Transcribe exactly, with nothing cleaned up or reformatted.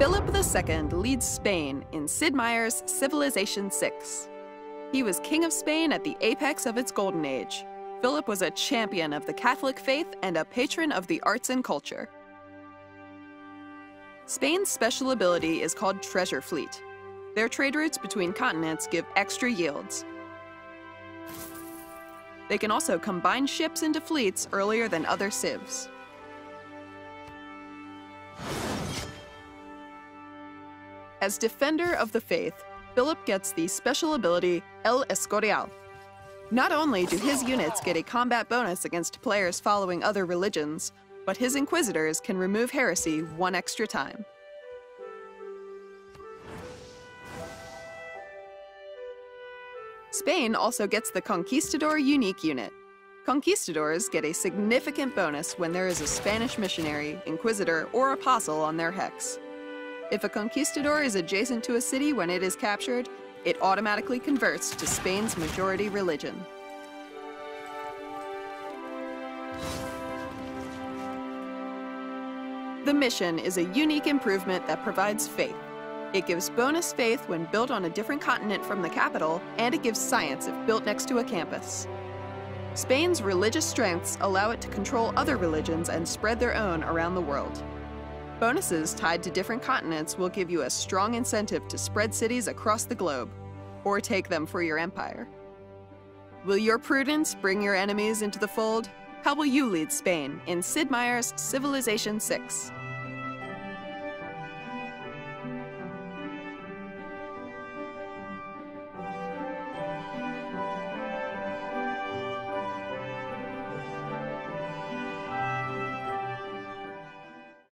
Philip the Second leads Spain in Sid Meier's Civilization six. He was king of Spain at the apex of its golden age. Philip was a champion of the Catholic faith and a patron of the arts and culture. Spain's special ability is called Treasure Fleet. Their trade routes between continents give extra yields. They can also combine ships into fleets earlier than other civs. As defender of the faith, Philip gets the special ability El Escorial. Not only do his units get a combat bonus against players following other religions, but his inquisitors can remove heresy one extra time. Spain also gets the Conquistador unique unit. Conquistadors get a significant bonus when there is a Spanish missionary, inquisitor, or apostle on their hex. If a conquistador is adjacent to a city when it is captured, it automatically converts to Spain's majority religion. The mission is a unique improvement that provides faith. It gives bonus faith when built on a different continent from the capital, and it gives science if built next to a campus. Spain's religious strengths allow it to control other religions and spread their own around the world. Bonuses tied to different continents will give you a strong incentive to spread cities across the globe, or take them for your empire. Will your prudence bring your enemies into the fold? How will you lead Spain in Sid Meier's Civilization six?